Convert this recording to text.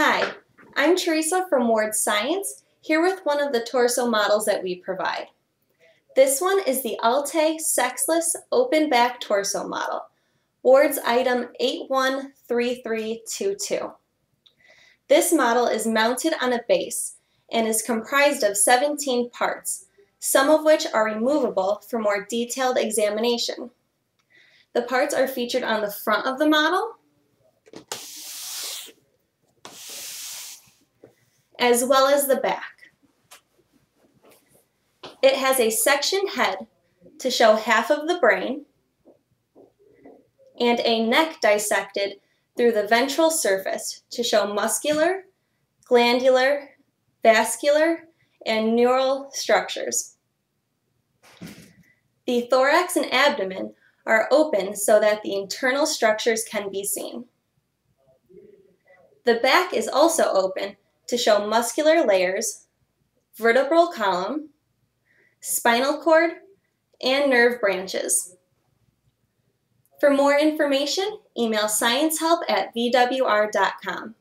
Hi, I'm Teresa from Ward's Science, here with one of the torso models that we provide. This one is the Altay Sexless Open Back Torso Model, Ward's item 813322. This model is mounted on a base and is comprised of 17 parts, some of which are removable for more detailed examination. The parts are featured on the front of the model, as well as the back. It has a sectioned head to show half of the brain and a neck dissected through the ventral surface to show muscular, glandular, vascular, and neural structures. The thorax and abdomen are open so that the internal structures can be seen. The back is also open to show muscular layers, vertebral column, spinal cord, and nerve branches. For more information, email sciencehelp@vwr.com.